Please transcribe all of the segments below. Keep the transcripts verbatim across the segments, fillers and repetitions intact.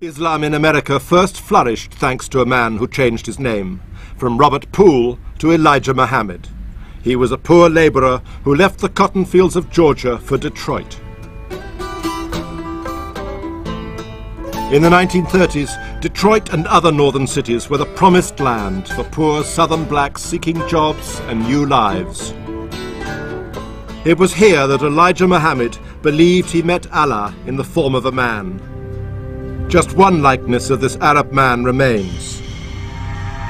Islam in America first flourished thanks to a man who changed his name, from Robert Poole to Elijah Muhammad. He was a poor laborer who left the cotton fields of Georgia for Detroit. In the nineteen thirties, Detroit and other northern cities were the promised land for poor southern blacks seeking jobs and new lives. It was here that Elijah Muhammad believed he met Allah in the form of a man. Just one likeness of this Arab man remains.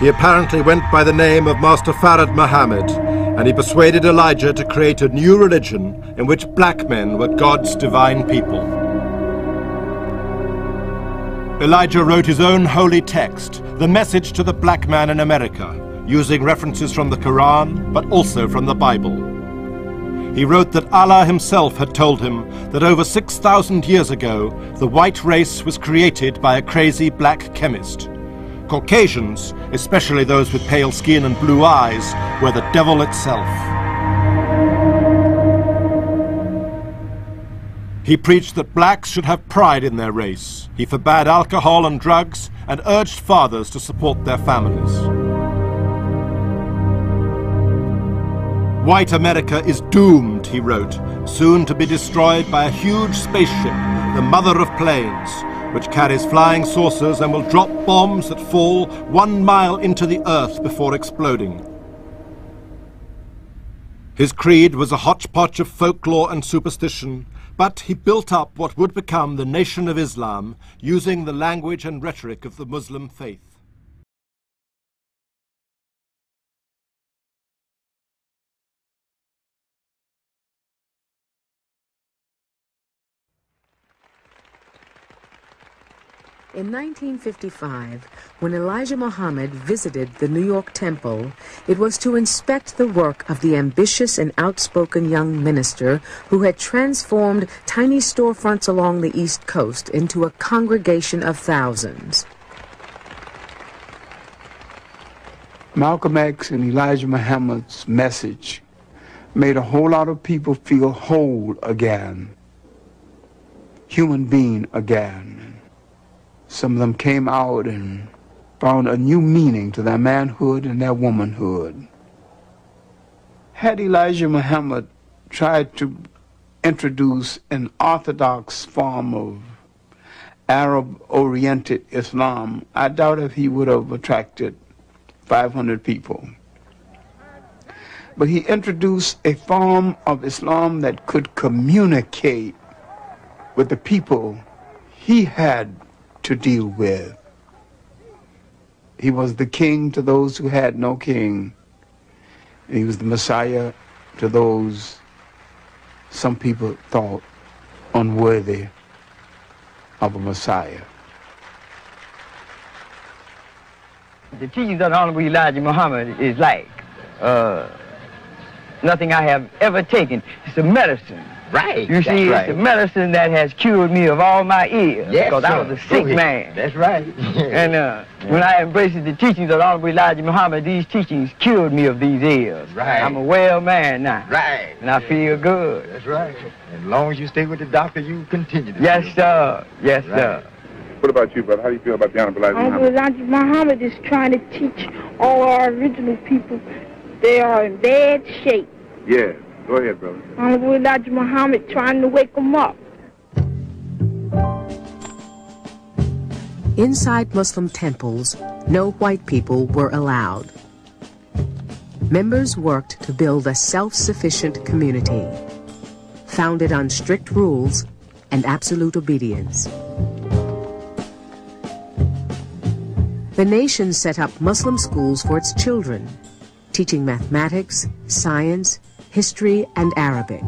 He apparently went by the name of Master Farad Mohammed, and he persuaded Elijah to create a new religion in which black men were God's divine people. Elijah wrote his own holy text, the Message to the Black Man in America, using references from the Quran, but also from the Bible. He wrote that Allah himself had told him that over six thousand years ago, the white race was created by a crazy black chemist. Caucasians, especially those with pale skin and blue eyes, were the devil itself. He preached that blacks should have pride in their race. He forbade alcohol and drugs and urged fathers to support their families. White America is doomed, he wrote, soon to be destroyed by a huge spaceship, the mother of planes, which carries flying saucers and will drop bombs that fall one mile into the earth before exploding. His creed was a hodgepodge of folklore and superstition, but he built up what would become the Nation of Islam using the language and rhetoric of the Muslim faith. In nineteen fifty-five, when Elijah Muhammad visited the New York Temple, it was to inspect the work of the ambitious and outspoken young minister who had transformed tiny storefronts along the East Coast into a congregation of thousands. Malcolm X and Elijah Muhammad's message made a whole lot of people feel whole again, human being again. Some of them came out and found a new meaning to their manhood and their womanhood. Had Elijah Muhammad tried to introduce an orthodox form of Arab-oriented Islam, I doubt if he would have attracted five hundred people. But he introduced a form of Islam that could communicate with the people he had to deal with. He was the king to those who had no king. He was the Messiah to those some people thought unworthy of a Messiah. The teachings of the Honorable Elijah Muhammad is like uh, nothing I have ever taken. It's a medicine. Right. You see, right. It's the medicine that has cured me of all my ills. Yes, because sir. I was a sick man. That's right. and uh, yeah. when I embraced the teachings of Honorable Elijah Muhammad, these teachings cured me of these ills. Right. I'm a well man now. Right. And I yeah. feel good. That's right. As long as you stay with the doctor, you continue to Yes, sir. Good. Yes, right. sir. What about you, brother? How do you feel about the Honorable Elijah Muhammad? Elijah Muhammad is trying to teach all our original people they are in bad shape. Yeah. Go ahead, brother. Honorable Elijah Muhammad trying to wake him up. Inside Muslim temples, no white people were allowed. Members worked to build a self-sufficient community, founded on strict rules and absolute obedience. The nation set up Muslim schools for its children, teaching mathematics, science, history and Arabic.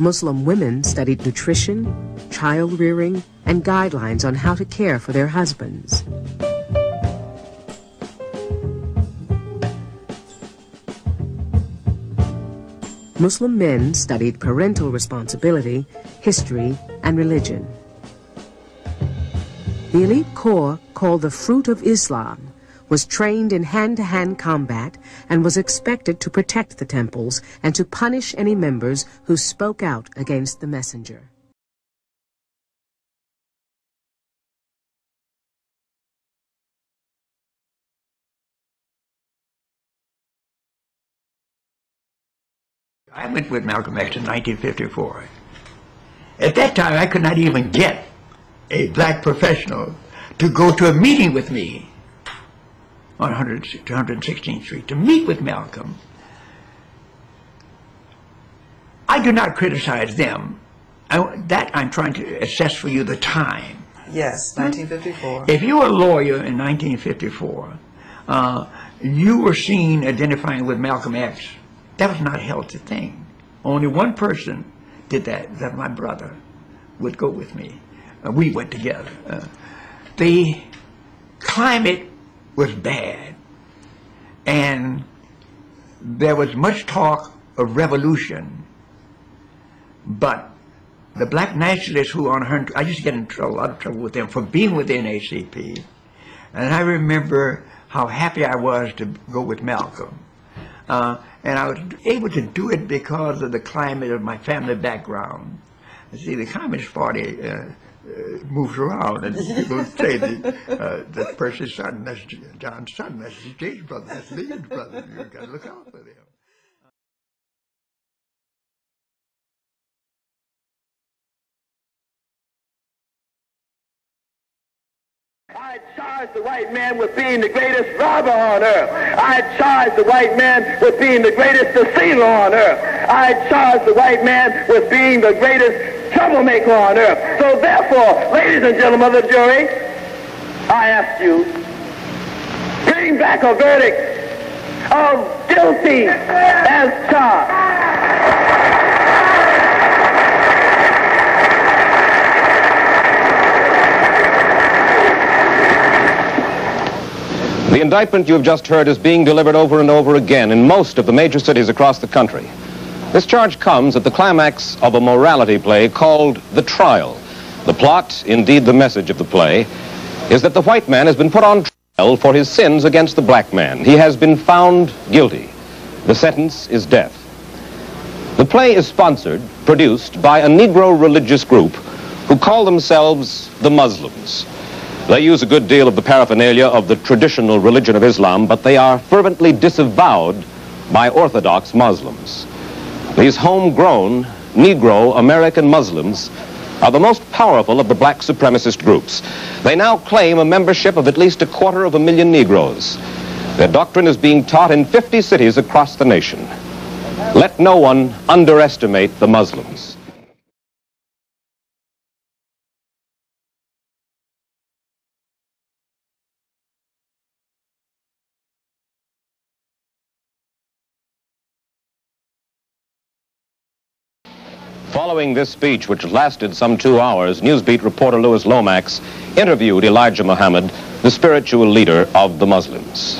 Muslim women studied nutrition, child rearing, and guidelines on how to care for their husbands. Muslim men studied parental responsibility, history, and religion. The elite corps called the Fruit of Islam, was trained in hand-to-hand combat and was expected to protect the temples and to punish any members who spoke out against the messenger. I went with Malcolm X in nineteen fifty-four. At that time, I could not even get a black professional to go to a meeting with me on one hundred sixteenth Street, to meet with Malcolm. I do not criticize them. I, that I'm trying to assess for you the time. Yes, nineteen fifty-four. If you were a lawyer in nineteen fifty-four, uh, you were seen identifying with Malcolm X. That was not a healthy thing. Only one person did that, that my brother would go with me. Uh, we went together. Uh, the climate was bad, and there was much talk of revolution, but the black nationalists who on her, I used to get in a lot of trouble with them for being within A C P, and I remember how happy I was to go with Malcolm. Uh, and I was able to do it because of the climate of my family background. You see, the Communist Party uh, uh, moves around, and people say that, uh, that's Percy Sutton, that's John Sutton, that's Jay's brother, that's Lee's brother. You've got to look out for them. I charge the white man with being the greatest robber on earth. I charge the white man with being the greatest deceiver on earth. I charge the white man with being the greatest troublemaker on earth. So therefore, ladies and gentlemen of the jury, I ask you, bring back a verdict of guilty as charged. The indictment you have just heard is being delivered over and over again in most of the major cities across the country. This charge comes at the climax of a morality play called The Trial. The plot, indeed the message of the play, is that the white man has been put on trial for his sins against the black man. He has been found guilty. The sentence is death. The play is sponsored, produced by a Negro religious group who call themselves the Muslims. They use a good deal of the paraphernalia of the traditional religion of Islam, but they are fervently disavowed by Orthodox Muslims. These homegrown Negro American Muslims are the most powerful of the black supremacist groups. They now claim a membership of at least a quarter of a million Negroes. Their doctrine is being taught in fifty cities across the nation. Let no one underestimate the Muslims. Following this speech, which lasted some two hours, Newsbeat reporter Louis Lomax interviewed Elijah Muhammad, the spiritual leader of the Muslims.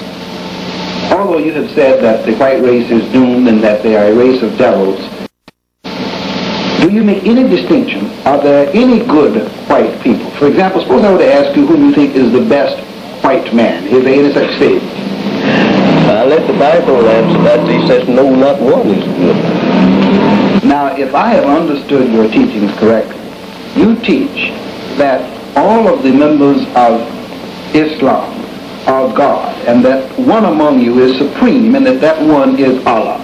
Although you have said that the white race is doomed and that they are a race of devils, do you make any distinction? Are there any good white people? For example, suppose I were to ask you who you think is the best white man. Is there any such thing? I let the Bible answer that. He says, no, not one is good. Now, if I have understood your teachings correctly, you teach that all of the members of Islam are God, and that one among you is supreme, and that that one is Allah.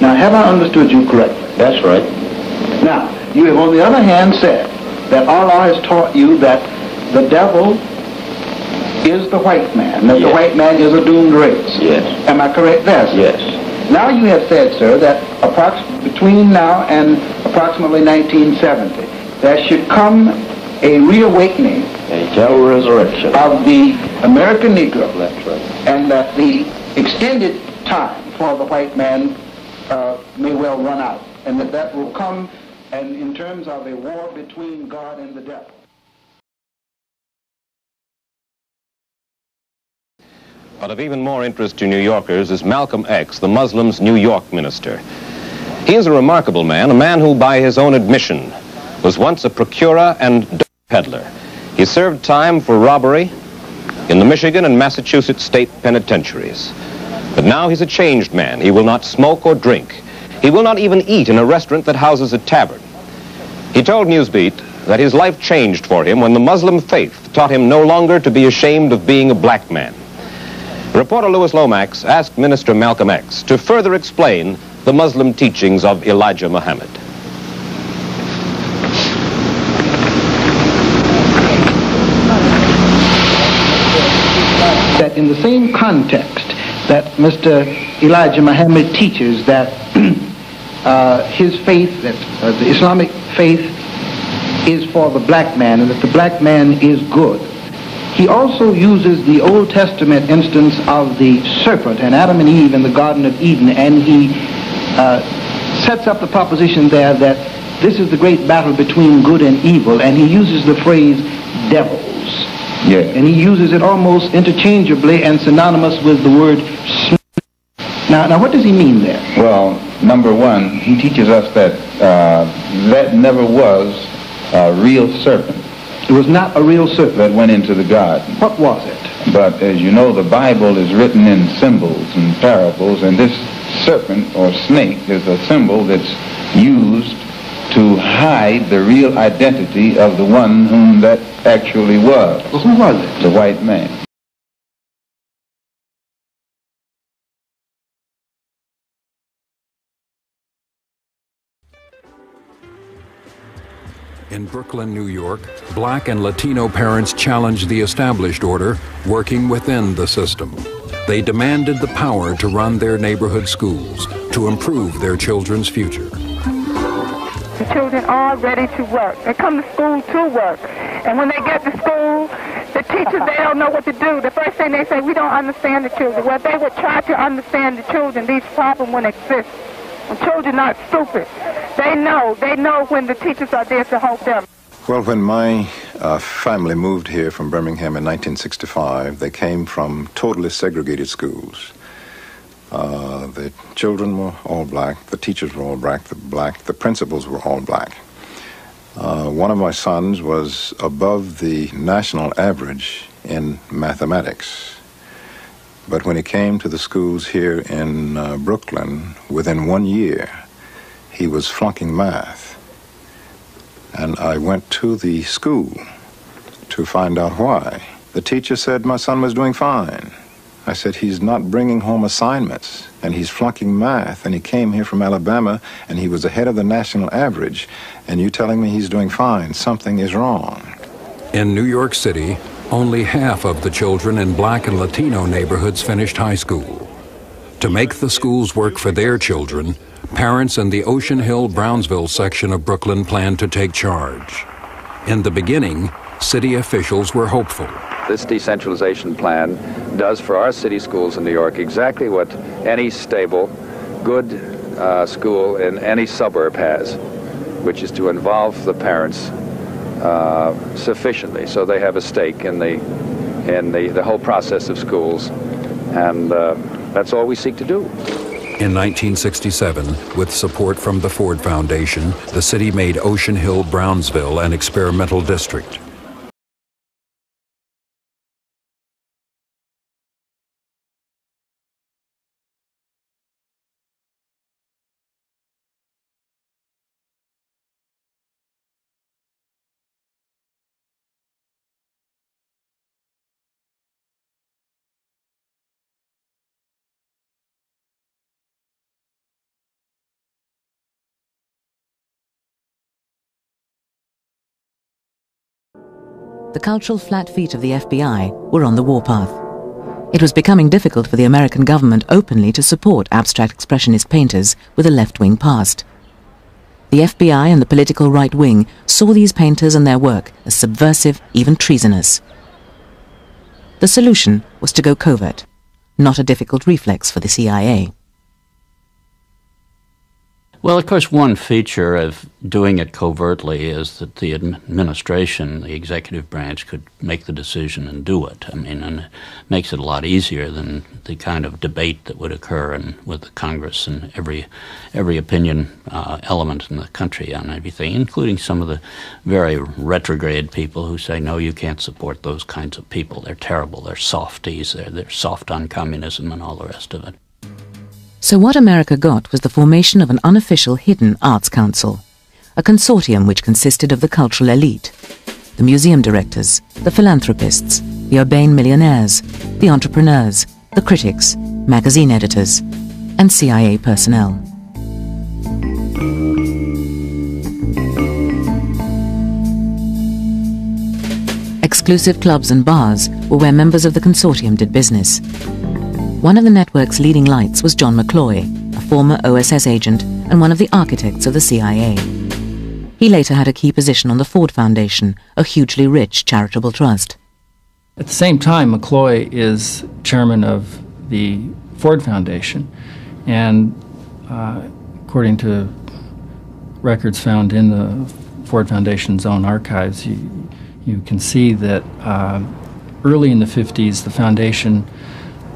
Now, have I understood you correctly? That's right. Now, you have on the other hand said that Allah has taught you that the devil is the white man, that yes. The white man is a doomed race. Yes. Am I correct there, sir? Yes. Now you have said, sir, that between now and approximately nineteen seventy, there should come a reawakening a general resurrection of the American Negro, right. And that the extended time for the white man uh, may well run out, and that that will come and in terms of a war between God and the devil. But of even more interest to New Yorkers is Malcolm X, the Muslims' New York minister. He is a remarkable man, a man who, by his own admission, was once a procurer and drug peddler. He served time for robbery, in the Michigan and Massachusetts state penitentiaries. But now he's a changed man. He will not smoke or drink. He will not even eat in a restaurant that houses a tavern. He told Newsbeat that his life changed for him when the Muslim faith taught him no longer to be ashamed of being a black man. Reporter Louis Lomax asked Minister Malcolm X to further explain the Muslim teachings of Elijah Muhammad. That in the same context that Mister Elijah Muhammad teaches that uh, his faith, that uh, the Islamic faith is for the black man and that the black man is good. He also uses the Old Testament instance of the serpent and Adam and Eve in the Garden of Eden, and he uh, sets up the proposition there that this is the great battle between good and evil, and he uses the phrase devils. Yeah. And he uses it almost interchangeably and synonymous with the word snake. Now, now what does he mean there? Well, number one, he teaches us that uh, that never was a real serpent. It was not a real serpent. That went into the garden. What was it? But as you know, the Bible is written in symbols and parables, and this serpent or snake is a symbol that's used to hide the real identity of the one whom that actually was. Well, who was it? The white man. In Brooklyn, New York, black and Latino parents challenged the established order, working within the system. They demanded the power to run their neighborhood schools, to improve their children's future. The children are ready to work. They come to school to work. And when they get to school, the teachers, they don't know what to do. The first thing they say, we don't understand the children. Well, they would try to understand the children. These problems wouldn't exist. The children are not stupid. They know. They know when the teachers are there to help them. Well, when my uh, family moved here from Birmingham in nineteen sixty-five, they came from totally segregated schools. Uh, the children were all black, the teachers were all black, the black, the principals were all black. Uh, one of my sons was above the national average in mathematics. But when he came to the schools here in uh, Brooklyn, within one year, he was flunking math. And I went to the school to find out why. The teacher said my son was doing fine. I said, he's not bringing home assignments, and he's flunking math, and he came here from Alabama, and he was ahead of the national average, and you're telling me he's doing fine. Something is wrong. In New York City, only half of the children in black and Latino neighborhoods finished high school. To make the schools work for their children, parents in the Ocean Hill-Brownsville section of Brooklyn planned to take charge. In the beginning, city officials were hopeful. This decentralization plan does for our city schools in New York exactly what any stable, good uh, school in any suburb has, which is to involve the parents uh, sufficiently so they have a stake in the, in the, the whole process of schools, and uh, that's all we seek to do. In nineteen sixty-seven, with support from the Ford Foundation, the city made Ocean Hill-Brownsville an experimental district. The cultural flat feet of the F B I were on the warpath. It was becoming difficult for the American government openly to support abstract expressionist painters with a left-wing past. The F B I and the political right wing saw these painters and their work as subversive, even treasonous. The solution was to go covert, not a difficult reflex for the C I A. Well, of course, one feature of doing it covertly is that the administration, the executive branch, could make the decision and do it. I mean, and it makes it a lot easier than the kind of debate that would occur in, with the Congress and every every opinion uh, element in the country on everything, including some of the very retrograde people who say, no, you can't support those kinds of people. They're terrible. They're softies. They're, they're soft on communism and all the rest of it. So what America got was the formation of an unofficial hidden arts council, a consortium which consisted of the cultural elite, the museum directors, the philanthropists, the urbane millionaires, the entrepreneurs, the critics, magazine editors, and C I A personnel. Exclusive clubs and bars were where members of the consortium did business. One of the network's leading lights was John McCloy, a former O S S agent and one of the architects of the C I A. He later had a key position on the Ford Foundation, a hugely rich charitable trust. At the same time, McCloy is chairman of the Ford Foundation, and uh, according to records found in the Ford Foundation's own archives, you, you can see that uh, early in the fifties, the foundation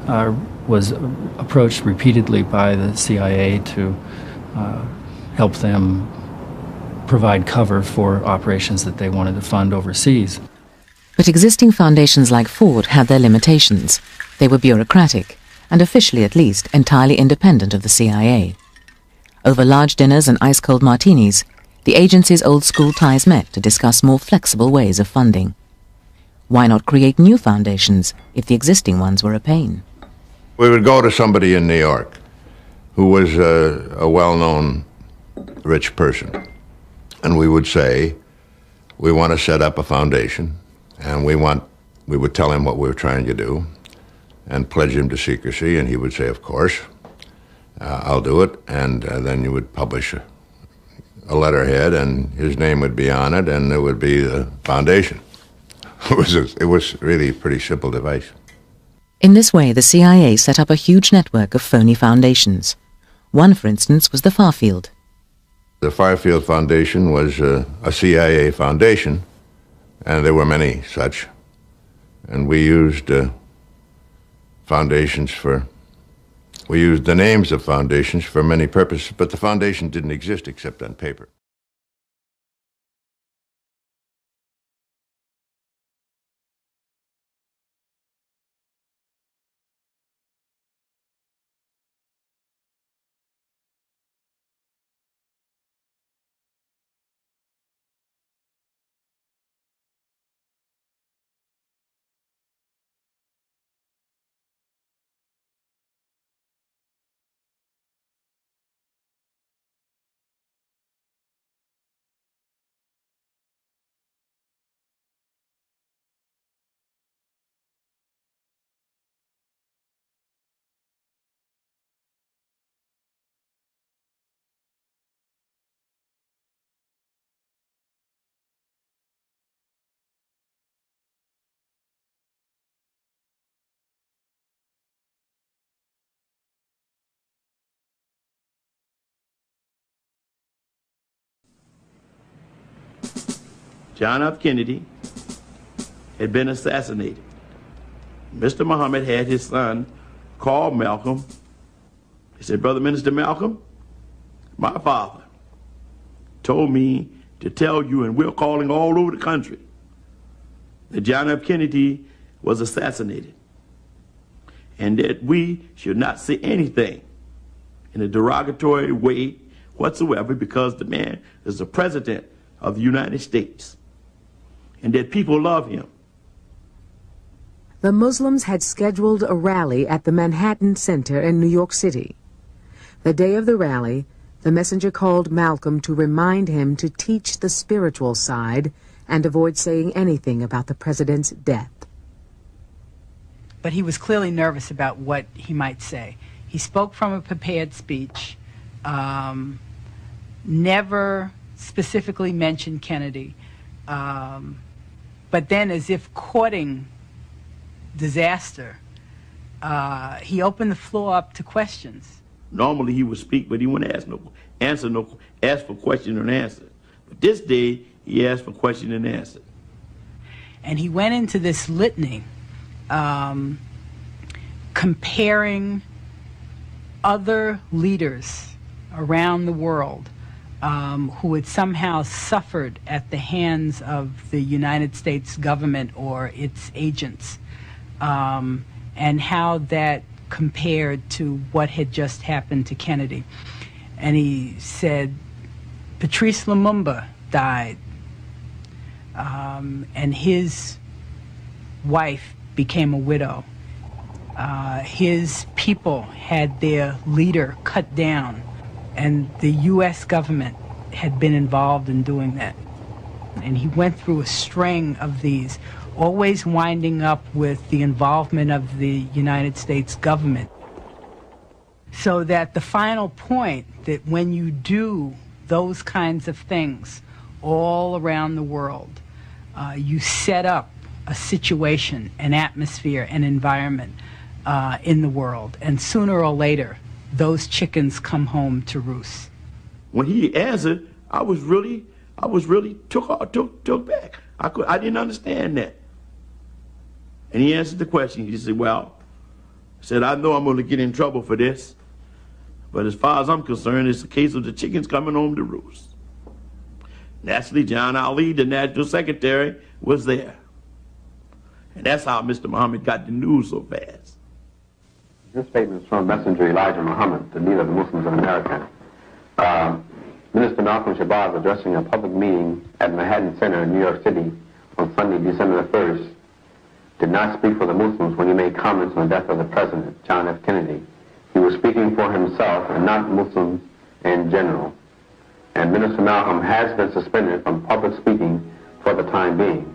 uh, was approached repeatedly by the C I A to uh, help them provide cover for operations that they wanted to fund overseas. But existing foundations like Ford had their limitations. They were bureaucratic, and officially at least entirely independent of the C I A. Over large dinners and ice-cold martinis, the agency's old-school ties met to discuss more flexible ways of funding. Why not create new foundations if the existing ones were a pain? We would go to somebody in New York who was a, a well-known rich person, and we would say, we want to set up a foundation, and we want, we would tell him what we were trying to do and pledge him to secrecy, and he would say, of course, uh, I'll do it, and uh, then you would publish a, a letterhead, and his name would be on it, and it would be the foundation. It was a, it was really a pretty simple device. In this way, the C I A set up a huge network of phony foundations. One, for instance, was the Farfield. The Farfield Foundation was a, a C I A foundation, and there were many such. And we used uh, foundations for, we used the names of foundations for many purposes, but the foundation didn't exist except on paper. John F. Kennedy had been assassinated. Mister Muhammad had his son call Malcolm. He said, Brother Minister Malcolm, my father told me to tell you, and we're calling all over the country, that John F. Kennedy was assassinated and that we should not say anything in a derogatory way whatsoever, because the man is the president of the United States, and that people love him. The Muslims had scheduled a rally at the Manhattan Center in New York City. The day of the rally, the messenger called Malcolm to remind him to teach the spiritual side and avoid saying anything about the president's death. But he was clearly nervous about what he might say. He spoke from a prepared speech, um, never specifically mentioned Kennedy. Um, but then, as if courting disaster, uh, he opened the floor up to questions. Normally he would speak, but he wouldn't ask no, answer no, ask for question and answer. But this day, he asked for question and answer. And he went into this litany, um, comparing other leaders around the world um, who had somehow suffered at the hands of the United States government or its agents, um, and how that compared to what had just happened to Kennedy. And he said, Patrice Lumumba died, um, and his wife became a widow. Uh, his people had their leader cut down, and the U S government had been involved in doing that. And he went through a string of these, always winding up with the involvement of the United States government. So that the final point, that when you do those kinds of things all around the world, uh, you set up a situation, an atmosphere, an environment uh, in the world, and sooner or later those chickens come home to roost. When he answered, I was really, I was really took took took back. I could, I didn't understand that. And he answered the question. He said, "Well," said, "I know I'm going to get in trouble for this, but as far as I'm concerned, it's a case of the chickens coming home to roost." Naturally, John Ali, the national secretary, was there, and that's how Mister Muhammad got the news so fast. This statement is from Messenger Elijah Muhammad, the leader of the Muslims in America. Uh, Minister Malcolm Shabazz, addressing a public meeting at Manhattan Center in New York City on Sunday, December the first, did not speak for the Muslims when he made comments on the death of the president, John F. Kennedy. He was speaking for himself and not Muslims in general. And Minister Malcolm has been suspended from public speaking for the time being.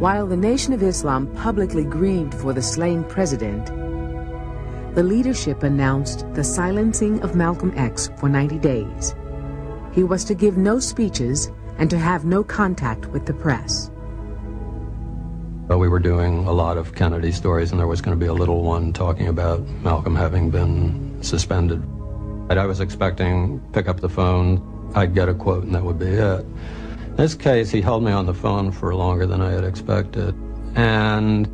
While the Nation of Islam publicly grieved for the slain president, the leadership announced the silencing of Malcolm X for ninety days. He was to give no speeches and to have no contact with the press. Well, we were doing a lot of Kennedy stories, and there was going to be a little one talking about Malcolm having been suspended. And I was expecting, pick up the phone, I'd get a quote, and that would be it. In this case, he held me on the phone for longer than I had expected, and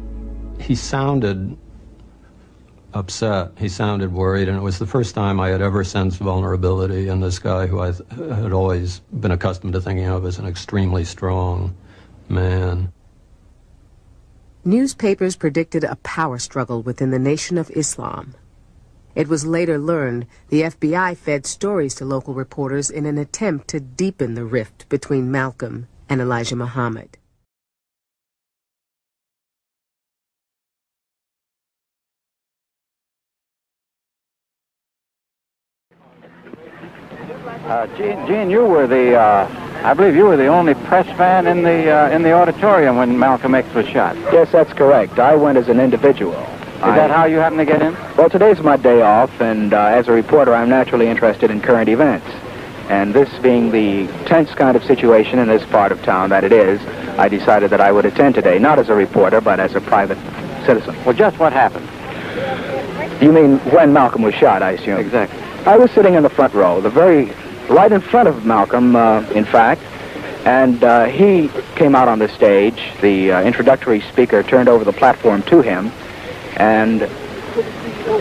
he sounded upset. He sounded worried, and it was the first time I had ever sensed vulnerability in this guy who I had always been accustomed to thinking of as an extremely strong man. Newspapers predicted a power struggle within the Nation of Islam. It was later learned the F B I fed stories to local reporters in an attempt to deepen the rift between Malcolm and Elijah Muhammad. Uh, Gene, Gene, you were the, uh, I believe you were the only press fan in the, uh, in the auditorium when Malcolm X was shot. Yes, that's correct. I went as an individual. Is that how you happen to get in? Well, today's my day off, and uh, as a reporter, I'm naturally interested in current events. And this being the tense kind of situation in this part of town that it is, I decided that I would attend today, not as a reporter, but as a private citizen. Well, just what happened? You mean when Malcolm was shot, I assume? Exactly. I was sitting in the front row, the very right in front of Malcolm, uh, in fact, and uh, he came out on the stage. The uh, introductory speaker turned over the platform to him, and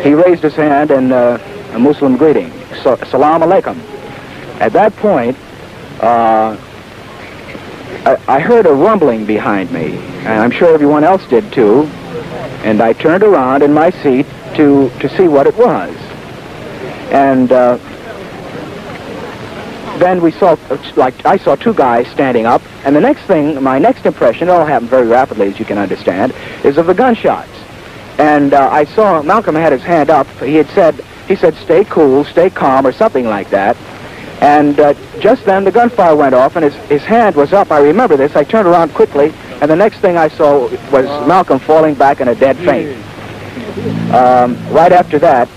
he raised his hand in uh, a Muslim greeting, Salaam Alaikum. At that point, uh, I, I heard a rumbling behind me, and I'm sure everyone else did too, and I turned around in my seat to, to see what it was. And uh, then we saw, like, I saw two guys standing up, and the next thing, my next impression, it all happened very rapidly, as you can understand, is of the gunshots. And uh, I saw Malcolm had his hand up. He had said, he said, "Stay cool, stay calm," or something like that. And uh, just then the gunfire went off, and his, his hand was up. I remember this. I turned around quickly, and the next thing I saw was Malcolm falling back in a dead faint. Um, right after that,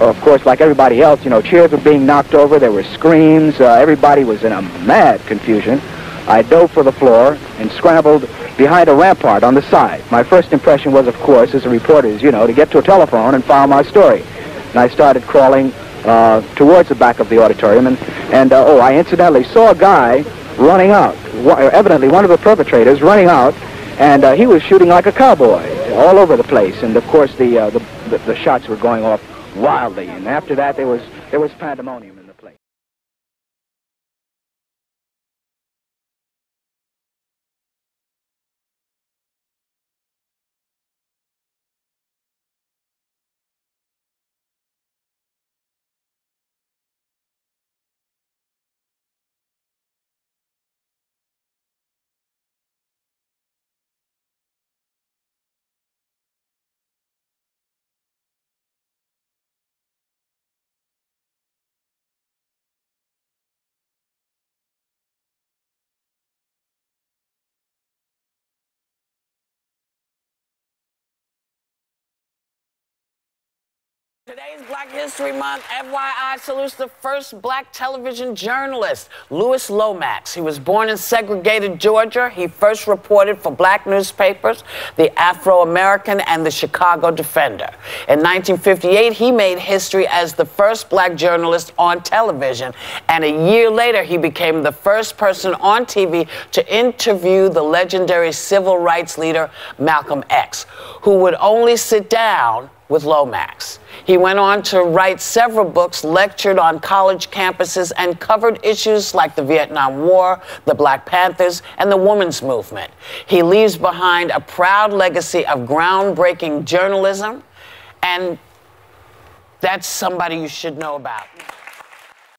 of course, like everybody else, you know, chairs were being knocked over. There were screams. Uh, everybody was in a mad confusion. I dove for the floor and scrambled behind a rampart on the side. My first impression was, of course, as a reporter is, you know, to get to a telephone and file my story. And I started crawling uh, towards the back of the auditorium, and, and uh, oh, I incidentally saw a guy running out, evidently one of the perpetrators running out, and uh, he was shooting like a cowboy all over the place. And, of course, the, uh, the, the, the shots were going off wildly, and after that there was, there was pandemonium. Today's Black History Month, F Y I salutes the first black television journalist, Louis Lomax. He was born in segregated Georgia. He first reported for black newspapers, the Afro-American and the Chicago Defender. In nineteen fifty-eight, he made history as the first black journalist on television, and a year later, he became the first person on T V to interview the legendary civil rights leader, Malcolm X, who would only sit down with Lomax. He went on to write several books, lectured on college campuses, and covered issues like the Vietnam War, the Black Panthers, and the women's movement. He leaves behind a proud legacy of groundbreaking journalism, and that's somebody you should know about.